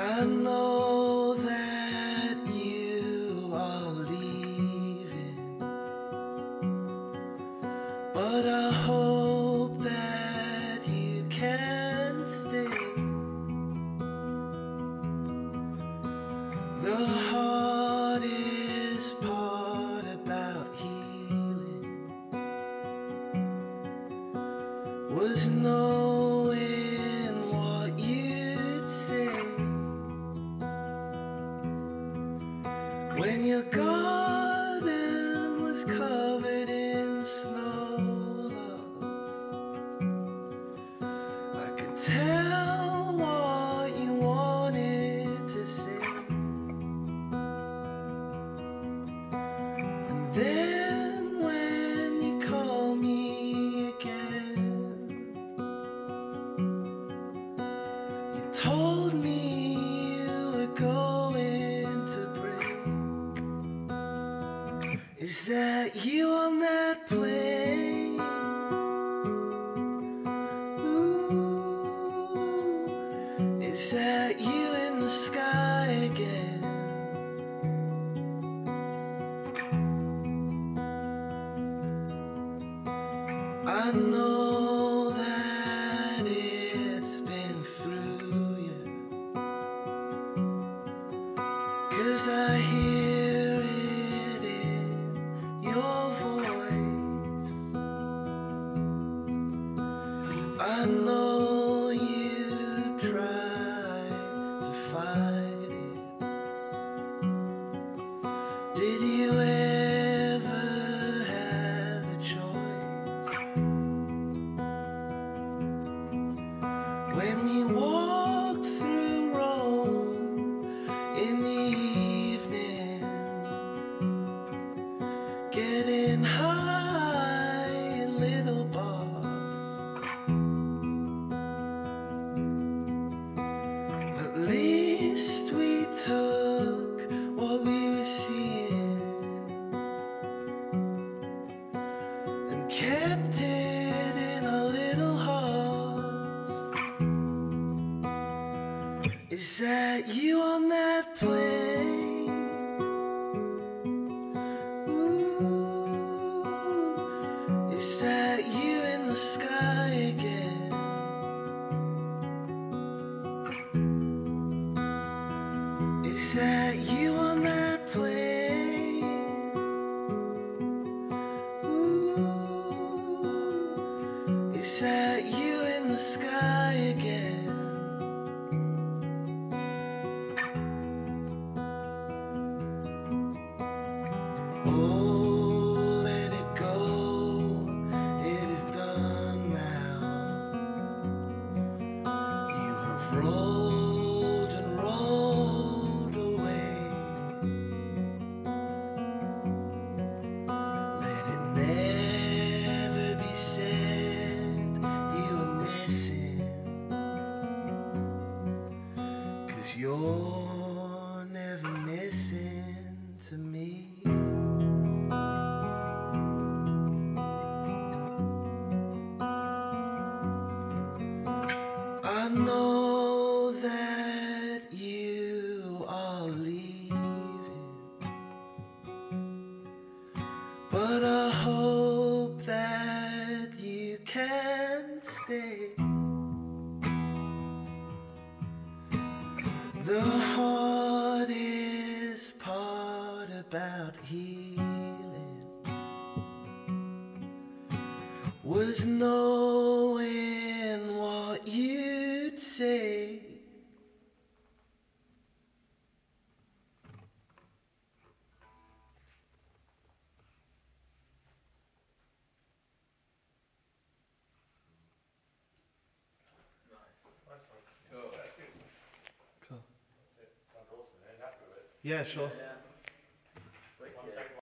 I know that you are leaving, but I hope that you can stay. The hardest part about healing was knowing what you'd say. When your garden was covered in snow, love, I could tell what you wanted to say. And then when you call me again, you told me you were going to break. Is that you on that plane? Ooh, is that you in the sky again? I know that it's been through you, 'cause I hear it in your voice. I know you tried to fight it. Did you ever have a choice? When we walked through Rome in the evening, getting high in little bars, at least we took what we were seeing and kept it in our little hearts. Is that you on that plane? Ooh, is that you in the sky again? Is that you on that plane? Ooh, is that you in the sky again? Oh, let it go, it is done now. You have rolled and rolled away. Let it never be said you are missing, 'cause you're never missing to me. I know that you are leaving, but I hope that you can stay. The hardest part about healing was knowing what you'd say. Nice one. Cool. Cool. That's awesome. Yeah, sure. Yeah.